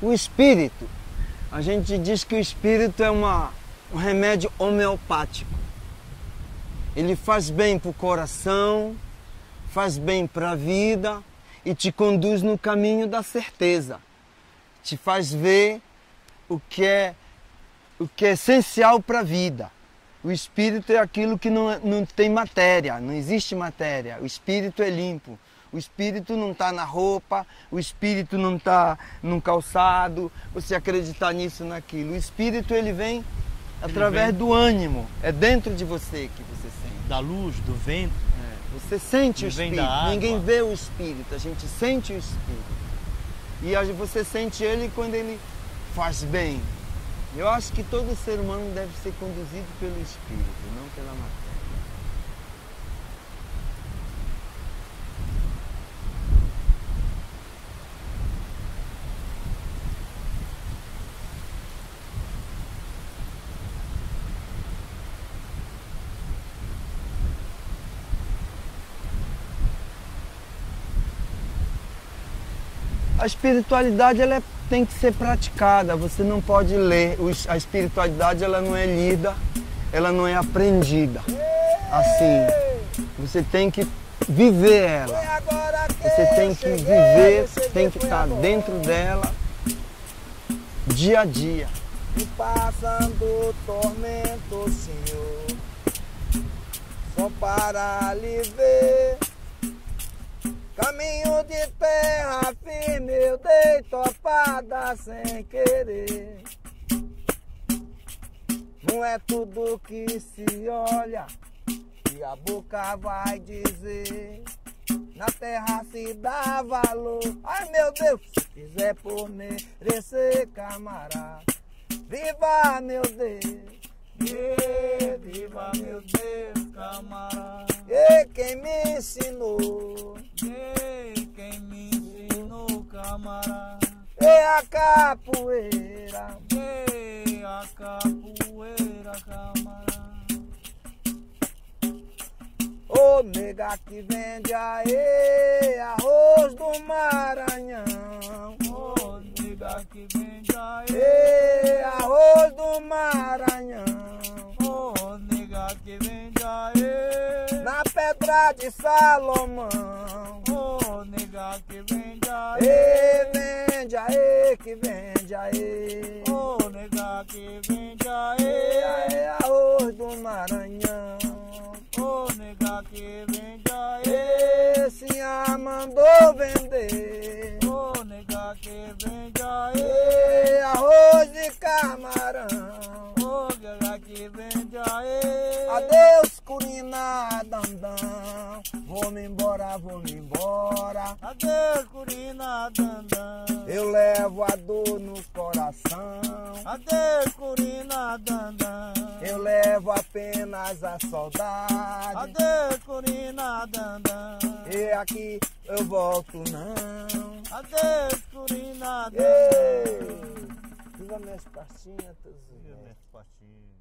o espírito. A gente diz que o espírito é um remédio homeopático. Ele faz bem para o coração, faz bem para a vida e te conduz no caminho da certeza. Te faz ver o que é essencial para a vida. O espírito é aquilo que não tem matéria, não existe matéria. O espírito é limpo. O espírito não está na roupa, o espírito não está num calçado, você acreditar nisso, naquilo. O espírito, ele vem através do ânimo, é dentro de você que você sente. Da luz, do vento. É. Você sente o espírito, ninguém vê o espírito, a gente sente o espírito. E você sente ele quando ele faz bem. Eu acho que todo ser humano deve ser conduzido pelo espírito, não pela matéria. A espiritualidade ela tem que ser praticada, você não pode ler. A espiritualidade ela não é lida, ela não é aprendida assim. Você tem que viver ela, você tem que viver, tem que estar dentro dela dia a dia. E passando tormento, Senhor, só para lhe ver. Caminho de terra firme eu dei topada sem querer. Não é tudo que se olha que a boca vai dizer. Na terra se dá valor, ai meu Deus, se fizer por merecer, camarada. Viva meu Deus, yeah, viva meu Deus, camarada. E yeah, quem me ensinou, quem me ensinou, camarada, é a capoeira, é a capoeira, camarada. Ômega que vende aê, arroz do Maranhão. Ômega que vende aê, arroz do Maranhão. Ômega que vende aê, na Pedra de Salomão. Nega que vende aê, vende aê, que vende aê. Oh, nega que vende aê, aê, arroz do Maranhão. Oh, nega que vende aê, senha mandou vender. Oh, nega que vende aê, arroz de camarão. Oh, nega que vende aê, adeus curina dandão. Vou-me embora, vou-me embora. Adeus, curina dandão. Eu levo a dor no coração. Adeus, curina dandão. Eu levo apenas a saudade. Adeus, curina dandão. E aqui eu volto não. Adeus, curina dandão. Viva minhas pastinhas, todos os dias.